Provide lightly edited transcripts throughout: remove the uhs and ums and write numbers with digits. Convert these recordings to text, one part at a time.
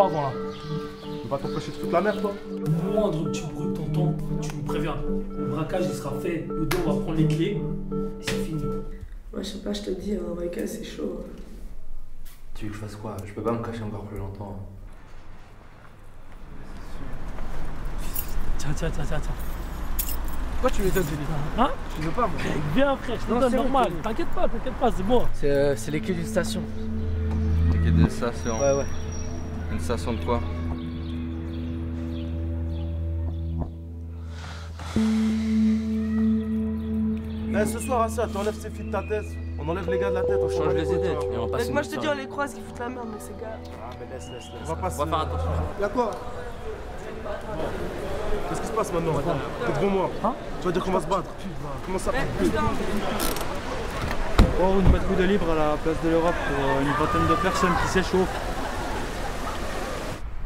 pas avant là. Tu vas t'empêcher de foutre la merde, toi. Le moindre petit bruit que t'entends, tu me préviens. Le braquage, il sera fait. Le dos, on va prendre les clés. Et c'est fini. Ouais, je sais pas, je te dis, un braquage, c'est chaud. Tu veux que je fasse quoi? Je peux pas me cacher encore plus longtemps. Tiens. Pourquoi tu les donnes, Denis? Hein? Je les veux pas, moi. Bien, frère, je te donne normal. T'inquiète pas, c'est bon. C'est les clés d'une station. Les clés d'une station? Ouais. Une station de quoi? Hey, ce soir, Assia, t'enlèves ces filles de ta tête. On enlève les gars de la tête, on change les idées. Moi, je te dis, on les croise, ils foutent la merde, mais ces gars. Ah, mais laisse. On va faire attention. Y'a quoi? Qu'est-ce qui se passe maintenant? T'es devant moi. Hein? Tu vas dire qu'on va se battre. Comment ça? Oh, une patrouille de libre à la place de l'Europe pour une vingtaine de personnes qui s'échauffent.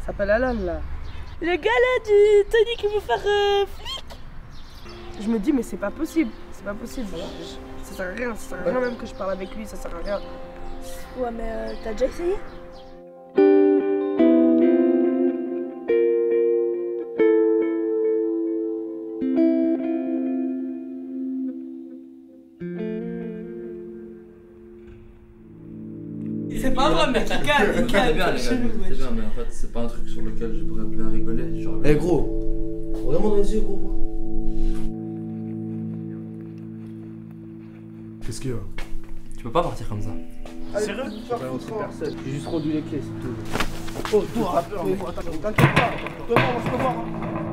Ça s'appelle Alan là. Le gars là du Tony qui veut faire flic. Je me dis, mais c'est pas possible. Ça sert à rien, même que je parle avec lui, ça sert à rien. Ouais, mais t'as déjà essayé? C'est pas vrai, mec, il gagne. C'est bien, mais en fait, c'est pas un truc sur lequel je pourrais bien rigoler. Genre... Eh gros, regarde-moi dans les yeux, gros. Qu'est-ce qu'il y a? Tu peux pas partir comme ça. Allez, sérieux? J'ai juste rendu les clés, c'est tout. Oh, toi, t'inquiète pas. Demain, on va se revoir.